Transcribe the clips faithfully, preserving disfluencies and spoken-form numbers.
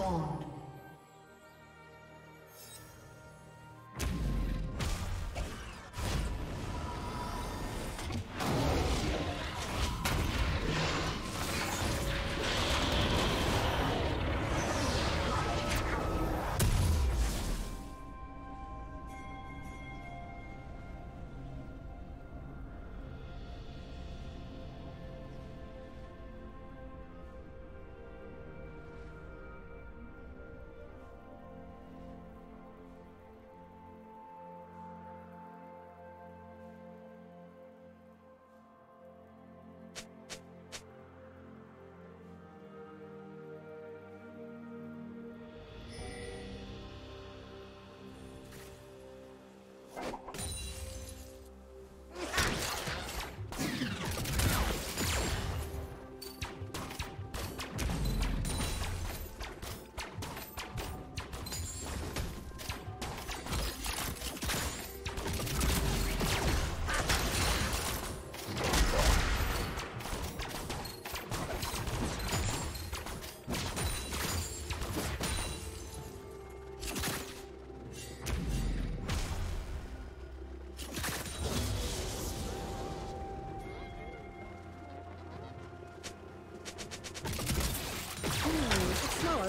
spawned.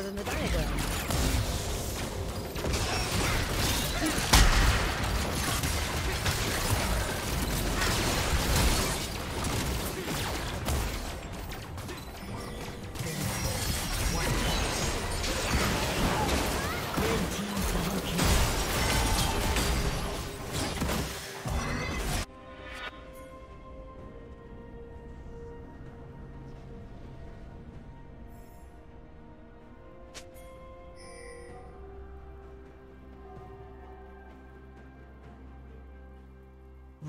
Than the diagram.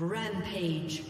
Rampage.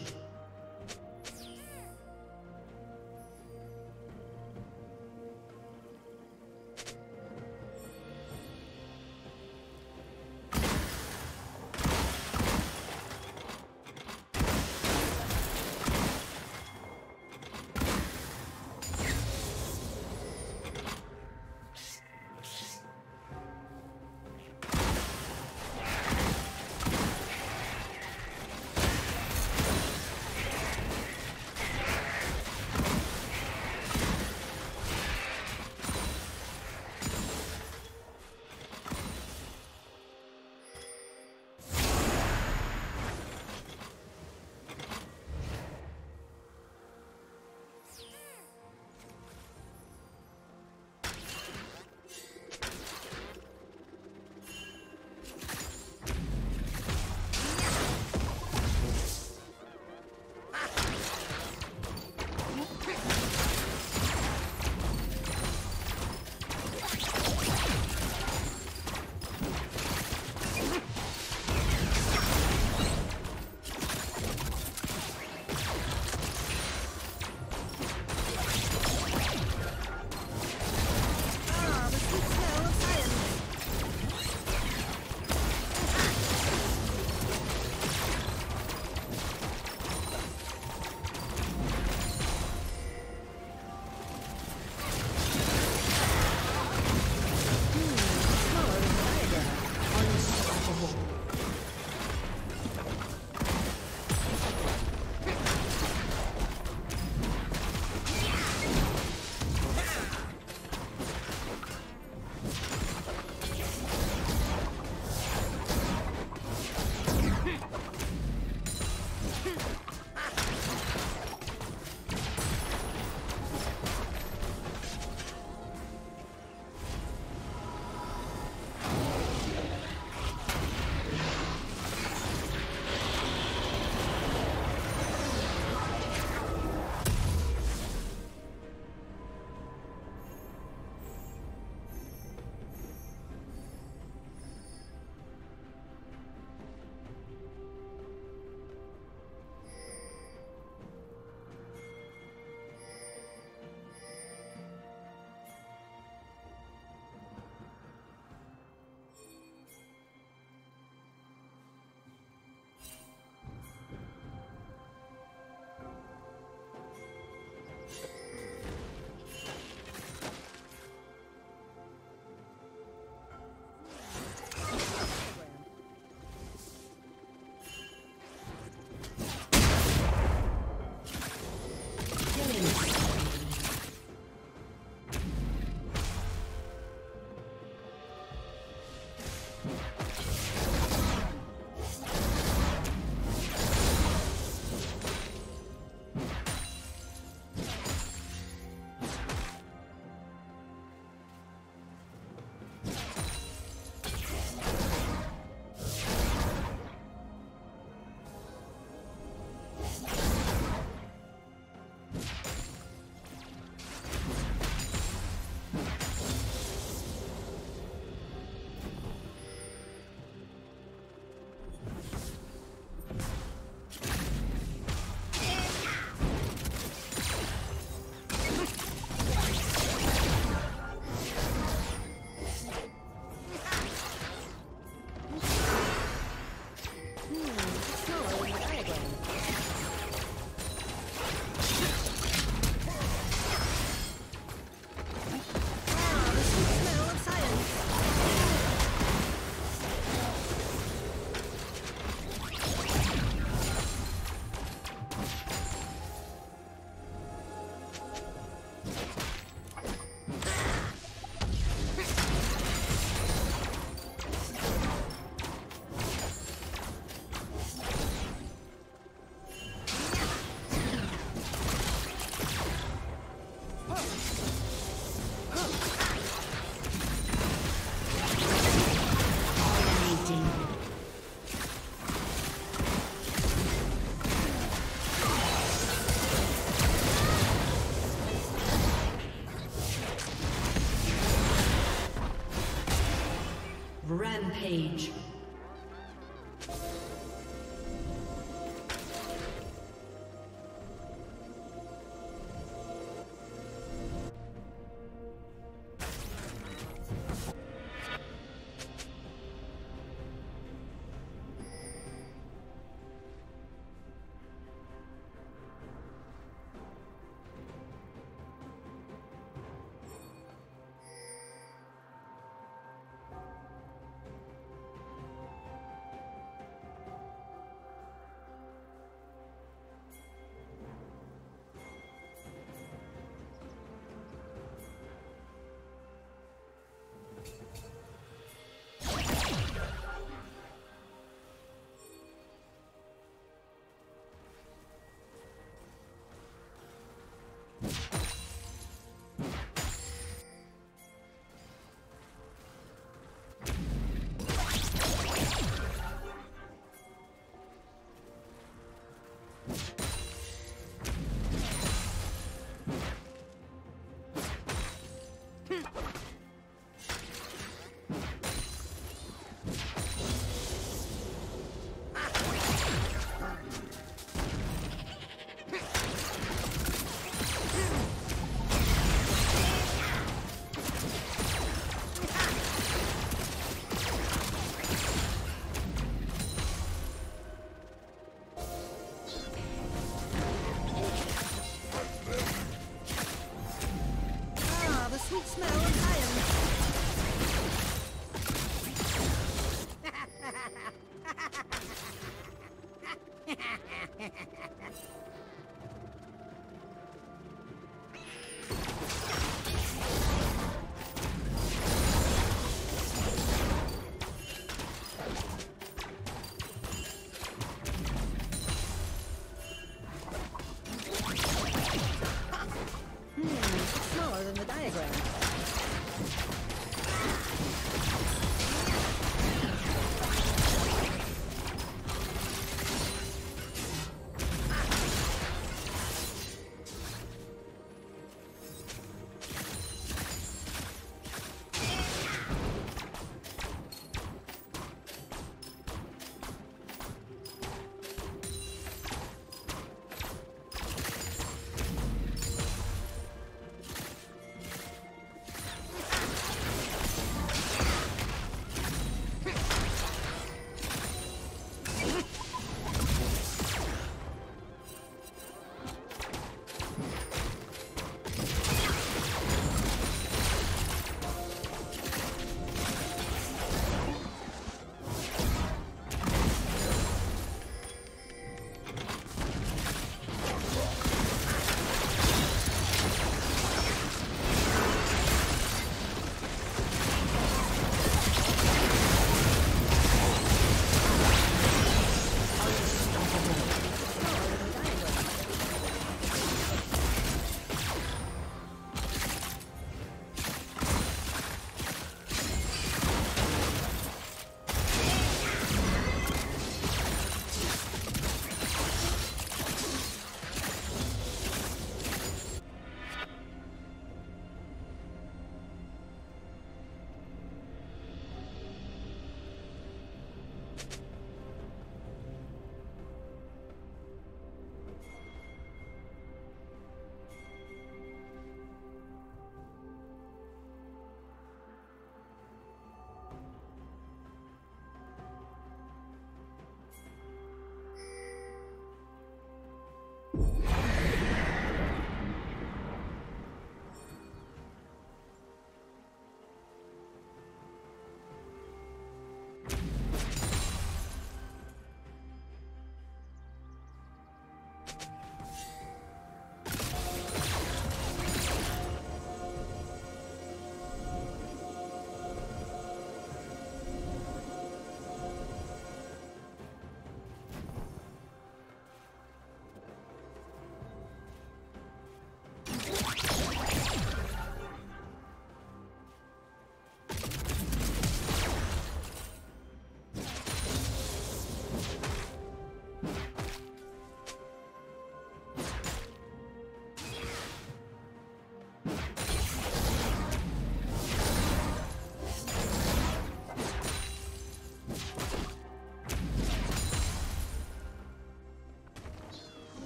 Rampage.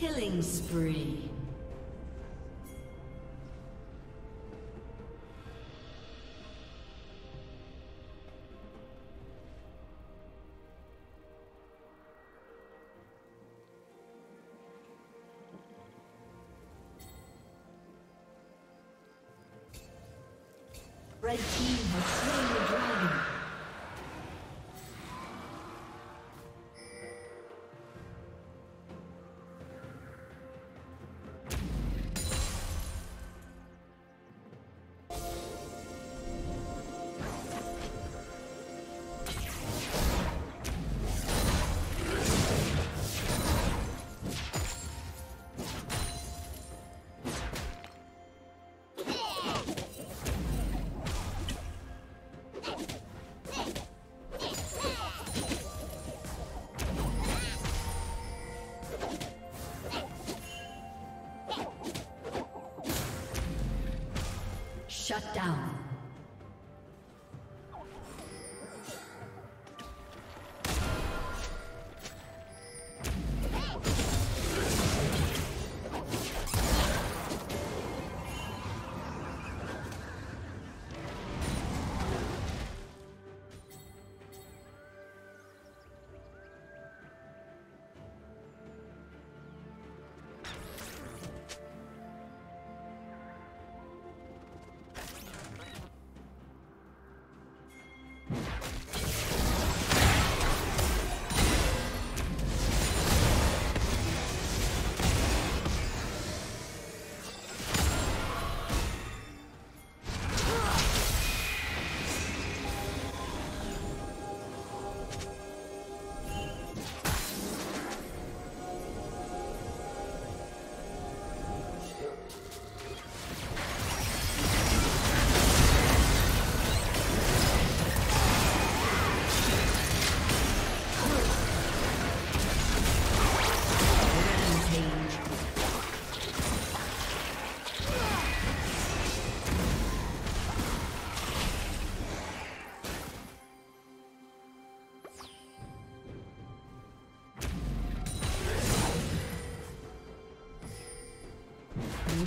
Killing spree. Red team has slain the dragon. Shut down. Blue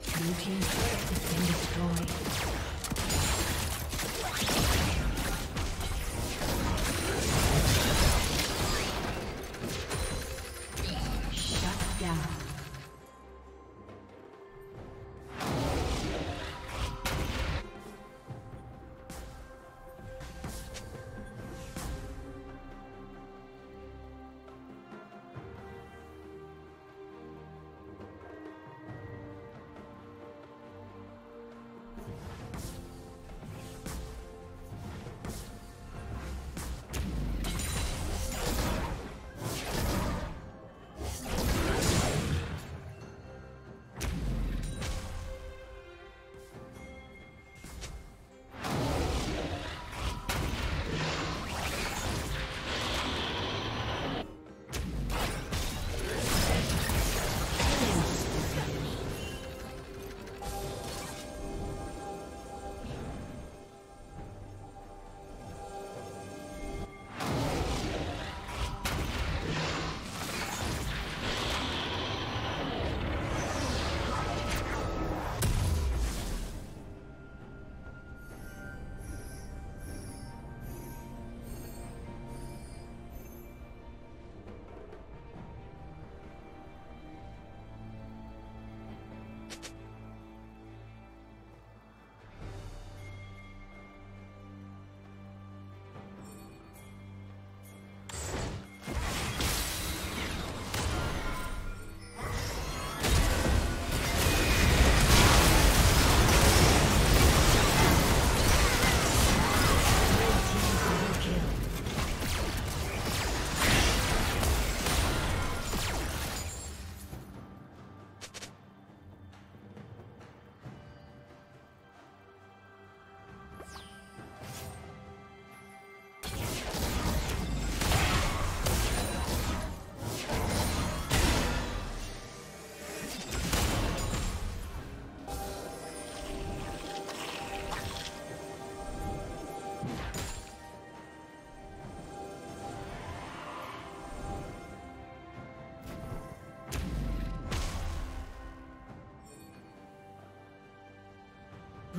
Blue team's turret has been destroyed. Shut down.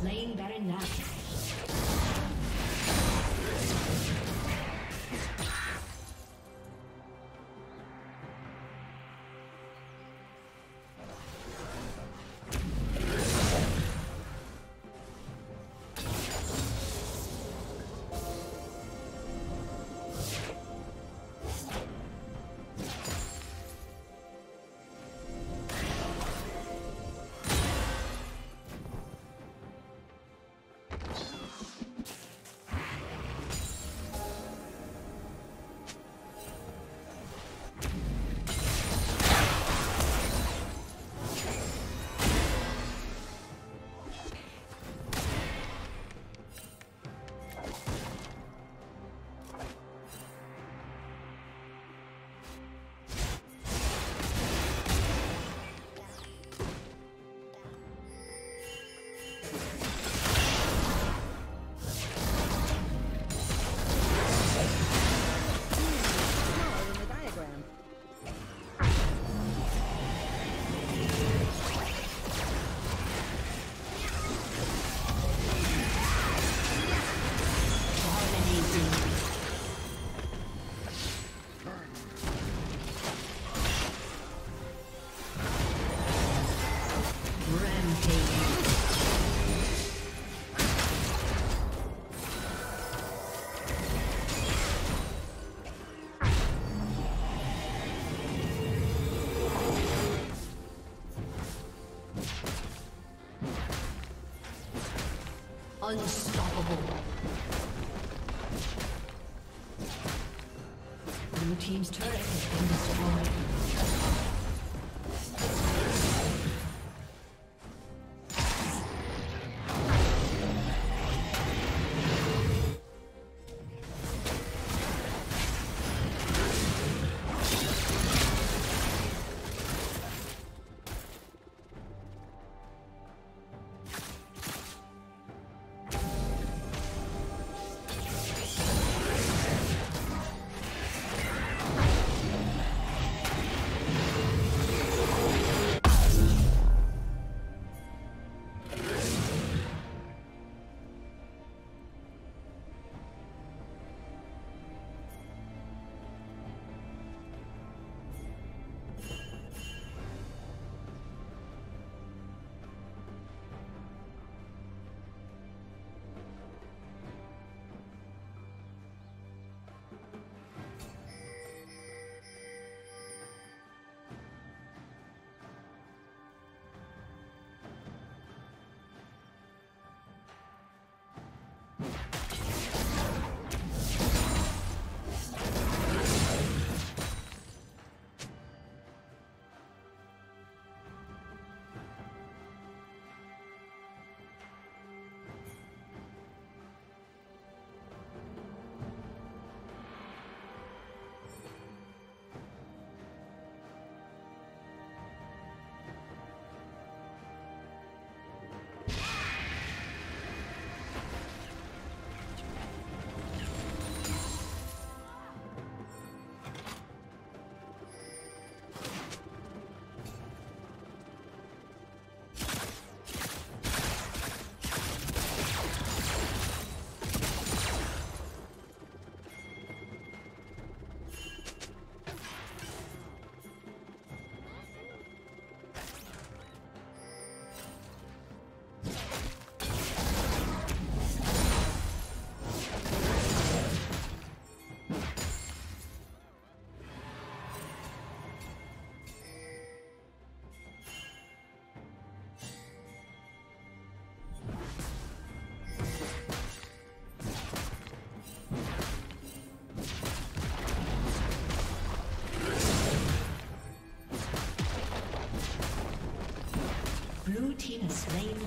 Slaying Baron Nashor. Unstoppable. Blue team's turret has been destroyed. Blue team has slain the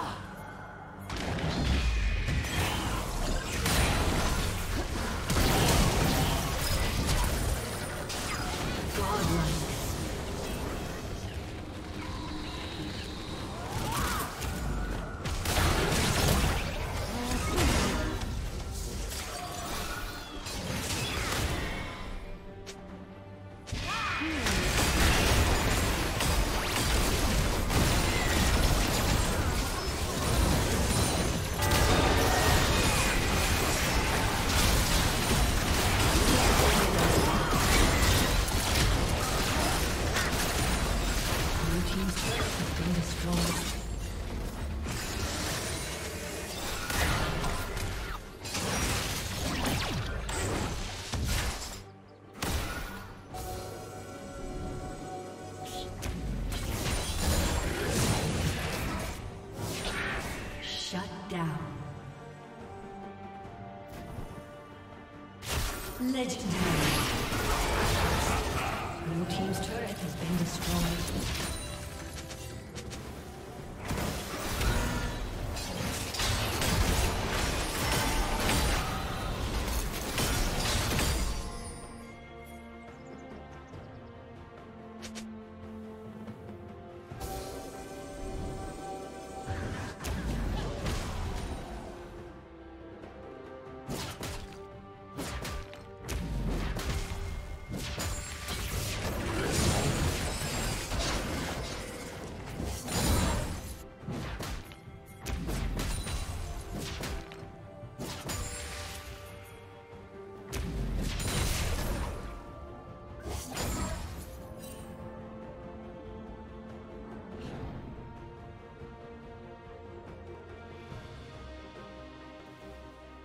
Legendary. Blue team's turret has been destroyed.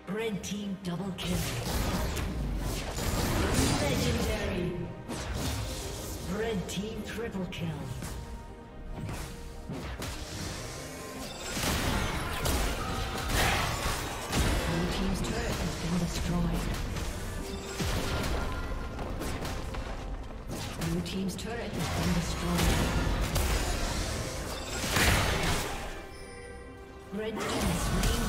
Red team double kill. Legendary. Red team triple kill. Blue team's turret has been destroyed. Blue team's turret has been destroyed. Red team has slain.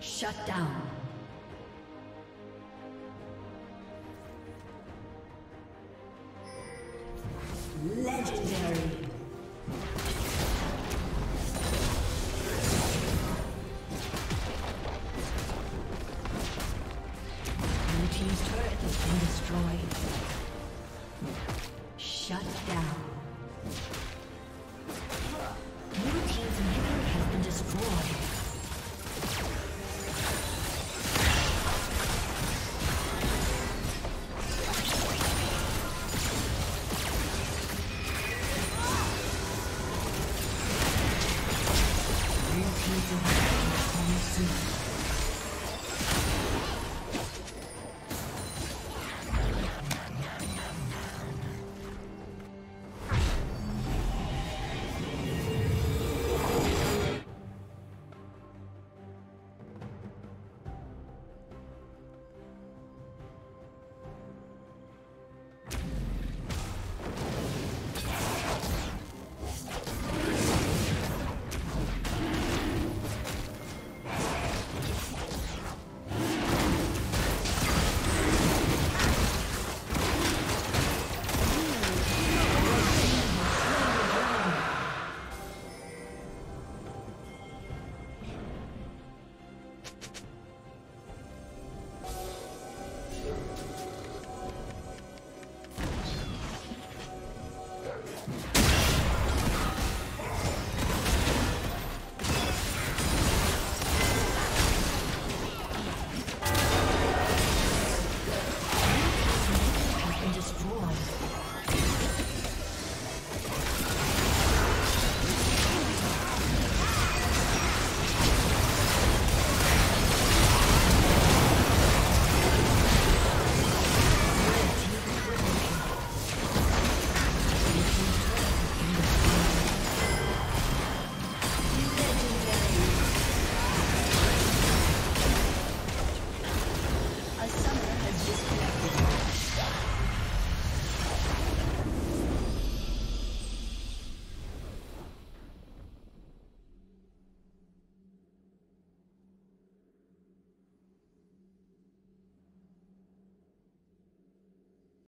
Shut down. Legendary. Blue team's turret has been destroyed. Shut down.